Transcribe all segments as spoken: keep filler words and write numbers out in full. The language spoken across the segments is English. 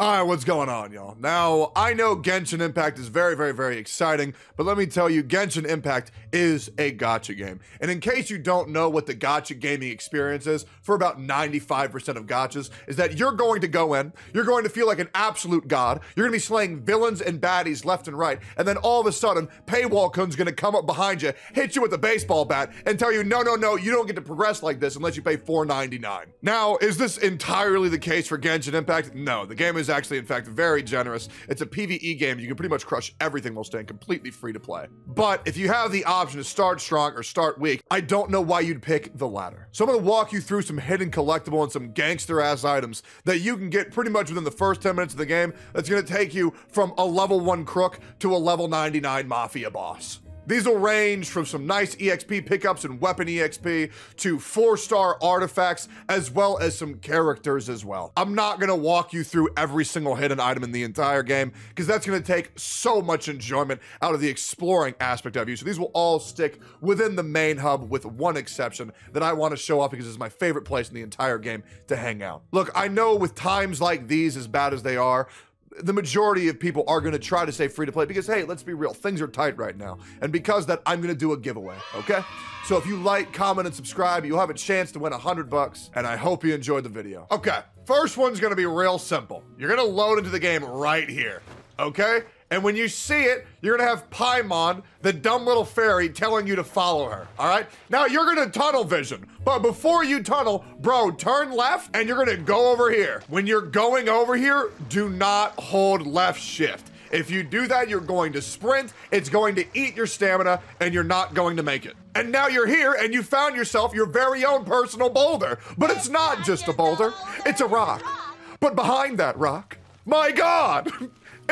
All right, what's going on, y'all? Now, I know Genshin Impact is very, very, very exciting, but let me tell you, Genshin Impact is a gacha game. And in case you don't know what the gacha gaming experience is, for about ninety-five percent of gachas, is that you're going to go in, you're going to feel like an absolute god, you're gonna be slaying villains and baddies left and right, and then all of a sudden, Paywall Kun's gonna come up behind you, hit you with a baseball bat, and tell you, no, no, no, you don't get to progress like this unless you pay four ninety-nine. Now, is this entirely the case for Genshin Impact? No, the game is actually, in fact, very generous. It's a PvE game. You can pretty much crush everything while staying completely free to play. But if you have the option to start strong or start weak, I don't know why you'd pick the latter. So I'm gonna walk you through some hidden collectible and some gangster ass items that you can get pretty much within the first ten minutes of the game that's gonna take you from a level one crook to a level ninety-nine mafia boss. These will range from some nice E X P pickups and weapon E X P to four-star artifacts, as well as some characters as well. I'm not gonna walk you through every single hidden item in the entire game, because that's gonna take so much enjoyment out of the exploring aspect of you. So these will all stick within the main hub, with one exception that I wanna show off because it's my favorite place in the entire game to hang out. Look, I know with times like these, as bad as they are, the majority of people are gonna try to stay free to play because, hey, let's be real, things are tight right now. And because of that, I'm gonna do a giveaway, okay? So if you like, comment, and subscribe, you'll have a chance to win a hundred bucks, and I hope you enjoyed the video. Okay, first one's gonna be real simple. You're gonna load into the game right here, okay? And when you see it, you're gonna have Paimon, the dumb little fairy, telling you to follow her, all right? Now you're gonna tunnel vision, but before you tunnel, bro, turn left and you're gonna go over here. When you're going over here, do not hold left shift. If you do that, you're going to sprint, it's going to eat your stamina, and you're not going to make it. And now you're here, and you found yourself your very own personal boulder, but it's not just a boulder, it's a rock. But behind that rock, my God!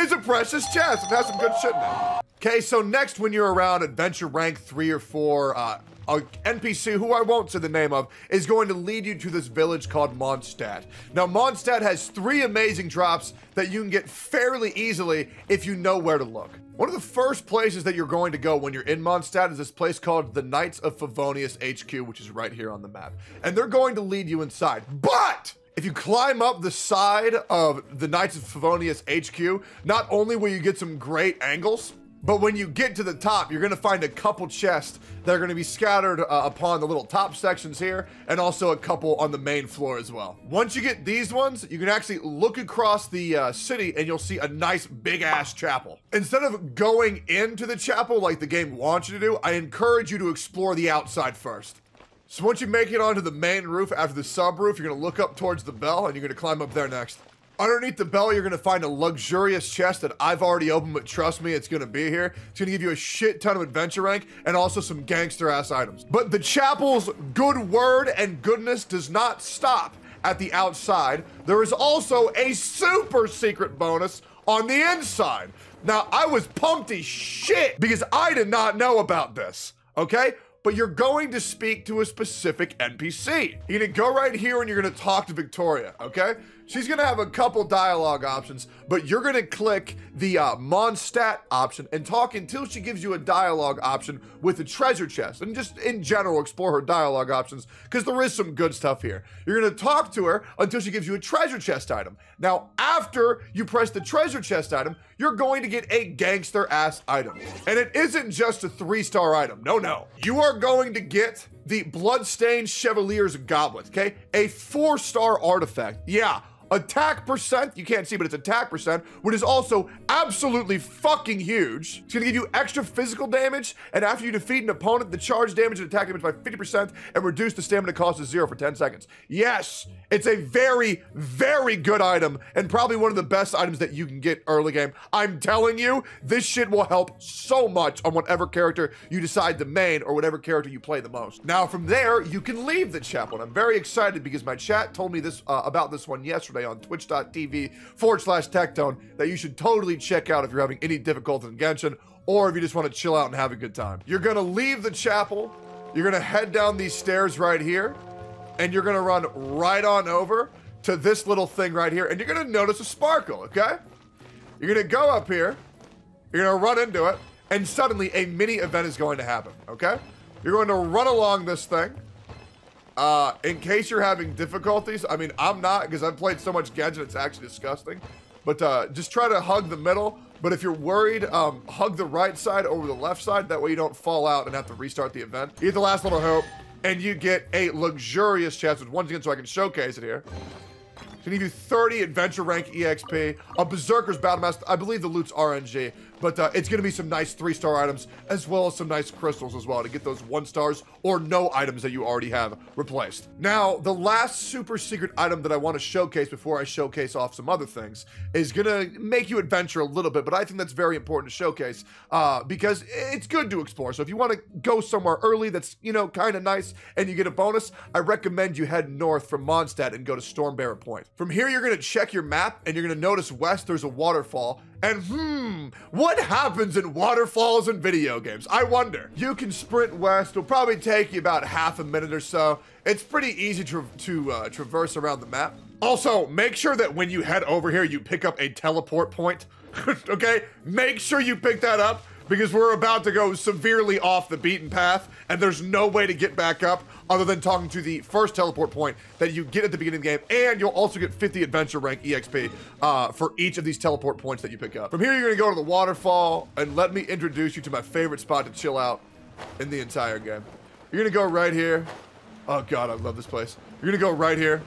It's a precious chest. It has some good shit in it. Okay, so next, when you're around adventure rank three or four, uh, a N P C who I won't say the name of is going to lead you to this village called Mondstadt. Now, Mondstadt has three amazing drops that you can get fairly easily if you know where to look. One of the first places that you're going to go when you're in Mondstadt is this place called the Knights of Favonius H Q, which is right here on the map. And they're going to lead you inside, but if you climb up the side of the Knights of Favonius H Q, not only will you get some great angles, but when you get to the top, you're gonna find a couple chests that are gonna be scattered uh, upon the little top sections here, and also a couple on the main floor as well. Once you get these ones, you can actually look across the uh, city and you'll see a nice big ass chapel. Instead of going into the chapel like the game wants you to do, I encourage you to explore the outside first. So once you make it onto the main roof after the subroof, you're gonna look up towards the bell and you're gonna climb up there next. Underneath the bell, you're gonna find a luxurious chest that I've already opened, but trust me, it's gonna be here. It's gonna give you a shit ton of adventure rank and also some gangster ass items. But the chapel's good word and goodness does not stop at the outside. There is also a super secret bonus on the inside. Now, I was pumped as shit because I did not know about this, okay? But you're going to speak to a specific N P C. You're gonna go right here and you're gonna talk to Victoria, okay? She's gonna have a couple dialogue options, but you're gonna click the uh, Mondstadt option and talk until she gives you a dialogue option with the treasure chest. And just in general, explore her dialogue options because there is some good stuff here. You're gonna talk to her until she gives you a treasure chest item. Now, after you press the treasure chest item, you're going to get a gangster ass item. And it isn't just a three-star item, no, no. You are going to get the Bloodstained Chevalier's Goblet, okay? A four-star artifact, yeah. Attack percent, you can't see, but it's attack percent, which is also absolutely fucking huge. It's gonna give you extra physical damage, and after you defeat an opponent, the charge damage and attack damage by fifty percent, and reduce the stamina cost to zero for ten seconds. Yes, it's a very, very good item, and probably one of the best items that you can get early game. I'm telling you, this shit will help so much on whatever character you decide to main, or whatever character you play the most. Now, from there, you can leave the chapel, and I'm very excited because my chat told me this uh, about this one yesterday, on twitch.tv forward slash Tectone, that you should totally check out if you're having any difficulty in Genshin, or if you just want to chill out and have a good time. You're gonna leave the chapel, you're gonna head down these stairs right here, and you're gonna run right on over to this little thing right here, and you're gonna notice a sparkle, okay? You're gonna go up here, you're gonna run into it, and suddenly a mini event is going to happen, okay? You're going to run along this thing. Uh, in case you're having difficulties, I mean, I'm not because I've played so much Genshin, it's actually disgusting. But uh, just try to hug the middle. But if you're worried, um, hug the right side over the left side. That way you don't fall out and have to restart the event. You get the last little hope, and you get a luxurious chest, which once again, so I can showcase it here. It's gonna give you thirty adventure rank E X P, a Berserker's Battlemaster. I believe the loot's R N G, but uh, it's gonna be some nice three-star items, as well as some nice crystals as well to get those one-stars or no items that you already have replaced. Now, the last super secret item that I wanna showcase before I showcase off some other things is gonna make you adventure a little bit, but I think that's very important to showcase uh, because it's good to explore. So if you wanna go somewhere early that's, you know, kinda nice and you get a bonus, I recommend you head north from Mondstadt and go to Stormbearer Point. From here, you're gonna check your map and you're gonna notice west, there's a waterfall. And hmm, what happens in waterfalls in video games? I wonder. You can sprint west. It'll probably take you about half a minute or so. It's pretty easy to, to uh, traverse around the map. Also, make sure that when you head over here, you pick up a teleport point, okay? Make sure you pick that up, because we're about to go severely off the beaten path, and there's no way to get back up other than talking to the first teleport point that you get at the beginning of the game, and you'll also get fifty adventure rank E X P uh, for each of these teleport points that you pick up. From here, you're gonna go to the waterfall, and let me introduce you to my favorite spot to chill out in the entire game. You're gonna go right here. Oh God, I love this place. You're gonna go right here,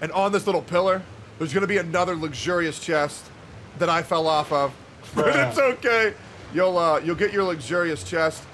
and on this little pillar, there's gonna be another luxurious chest that I fell off of. But it's okay. You'll uh, you'll get your luxurious chest.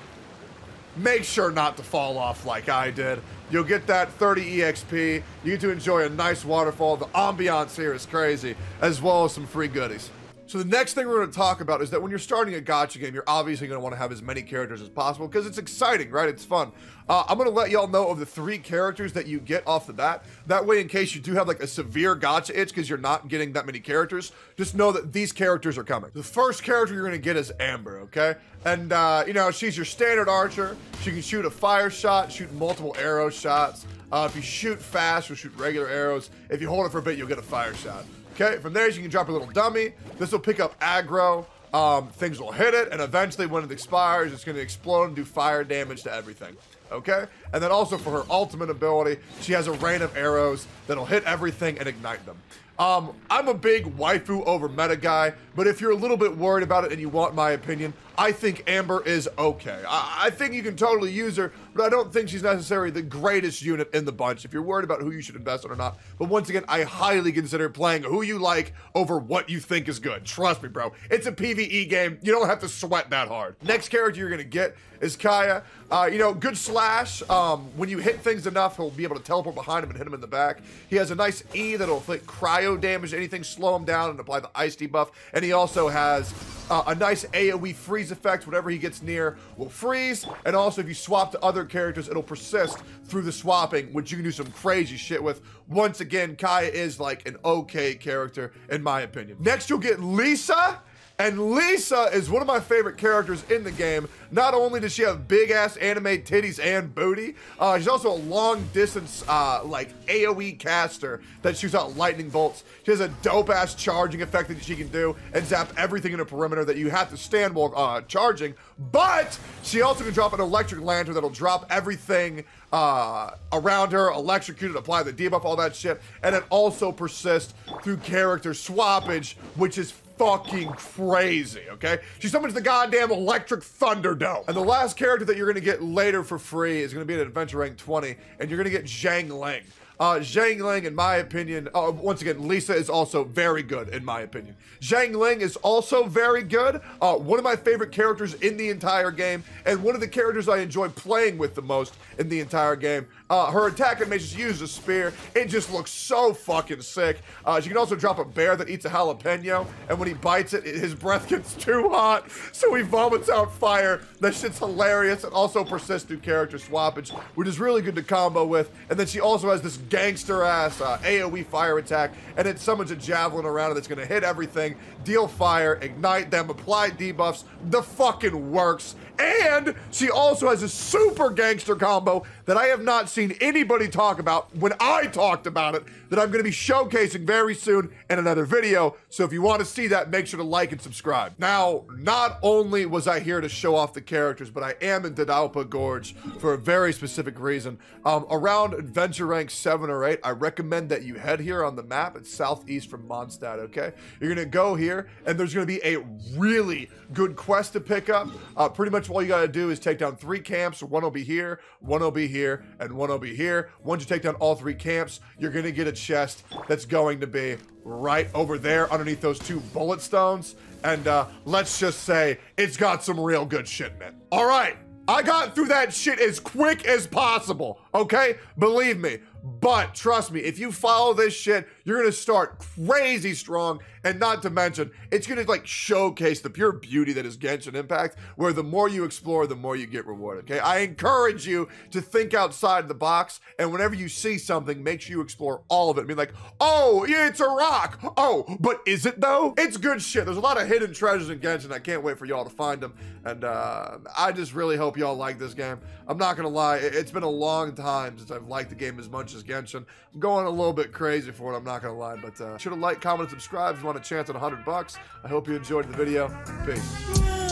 Make sure not to fall off like I did. You'll get that thirty E X P. You get to enjoy a nice waterfall. The ambiance here is crazy, as well as some free goodies. So the next thing we're going to talk about is that when you're starting a gacha game, you're obviously going to want to have as many characters as possible because it's exciting, right? It's fun. Uh, I'm going to let y'all know of the three characters that you get off the bat. That way, in case you do have like a severe gacha itch because you're not getting that many characters, just know that these characters are coming. The first character you're going to get is Amber, okay? And, uh, you know, she's your standard archer. She can shoot a fire shot, shoot multiple arrow shots. Uh, if you shoot fast, you'll shoot regular arrows. If you hold it for a bit, you'll get a fire shot. Okay, from there, you can drop a little dummy. This will pick up aggro. Um, things will hit it, and eventually, when it expires, it's going to explode and do fire damage to everything. Okay? And then also for her ultimate ability, she has a rain of arrows that'll hit everything and ignite them. Um, I'm a big waifu over meta guy, but if you're a little bit worried about it and you want my opinion, I think Amber is okay. I, I think you can totally use her, but I don't think she's necessarily the greatest unit in the bunch if you're worried about who you should invest in or not. But once again, I highly consider playing who you like over what you think is good. Trust me, bro. It's a PvE game. You don't have to sweat that hard. Next character you're going to get is Kaya. Uh, you know, good slash. Um, when you hit things enough, he'll be able to teleport behind him and hit him in the back. He has a nice E that'll inflict cryo damage, anything, slow him down, and apply the ice debuff. And he also has uh, a nice AoE freeze effect. Whatever he gets near will freeze. And also, if you swap to other characters, it'll persist through the swapping, which you can do some crazy shit with. Once again, Kaya is like an okay character, in my opinion. Next, you'll get Lisa. And Lisa is one of my favorite characters in the game. Not only does she have big-ass anime titties and booty, uh, she's also a long-distance, uh, like, AoE caster that shoots out lightning bolts. She has a dope-ass charging effect that she can do and zap everything in a perimeter that you have to stand while uh, charging, but she also can drop an electric lantern that'll drop everything uh, around her, electrocute it, apply the debuff, all that shit, and it also persists through character swappage, which is fucking crazy, okay? She summons the goddamn electric Thunderdome. And the last character that you're gonna get later for free is gonna be an adventure rank twenty, and you're gonna get Zhang Ling. Uh, Zhang Ling, in my opinion, uh, once again, Lisa is also very good, in my opinion. Zhang Ling is also very good. Uh, one of my favorite characters in the entire game, and one of the characters I enjoy playing with the most in the entire game. Uh, her attack animation, she uses a spear. It just looks so fucking sick. Uh, she can also drop a bear that eats a jalapeno, and when he bites it, his breath gets too hot, so he vomits out fire. That shit's hilarious. It also persists through character swappage, which is really good to combo with. And then she also has this gangster-ass uh, AoE fire attack, and it summons a javelin around it that's gonna hit everything, deal fire, ignite them, apply debuffs, the fucking works. And she also has a super gangster combo that I have not seen seen anybody talk about when I talked about it that I'm going to be showcasing very soon in another video. So if you want to see that, make sure to like and subscribe. Now, not only was I here to show off the characters, but I am in Dadaupa Gorge for a very specific reason. Um, around adventure rank seven or eight, I recommend that you head here on the map. It's southeast from Mondstadt, okay? You're going to go here, and there's going to be a really good quest to pick up. Uh, pretty much all you got to do is take down three camps. One will be here, one will be here, and one will be here. Once you take down all three camps, you're going to get a chest that's going to be right over there underneath those two bullet stones. And uh, let's just say it's got some real good shit in it. All right, I got through that shit as quick as possible, okay? Believe me. But trust me, if you follow this shit, you're gonna start crazy strong, and not to mention, it's gonna like showcase the pure beauty that is Genshin Impact, where the more you explore, the more you get rewarded, okay? I encourage you to think outside the box, and whenever you see something, make sure you explore all of it. I mean, like, oh, yeah, it's a rock. Oh, but is it though? It's good shit. There's a lot of hidden treasures in Genshin. I can't wait for y'all to find them, and uh, I just really hope y'all like this game. I'm not gonna lie, it's been a long time since I've liked the game as much as Genshin. I'm going a little bit crazy for it, I'm not gonna lie, but uh, should have liked, comment, and subscribe if you want a chance at a hundred bucks. I hope you enjoyed the video. Peace.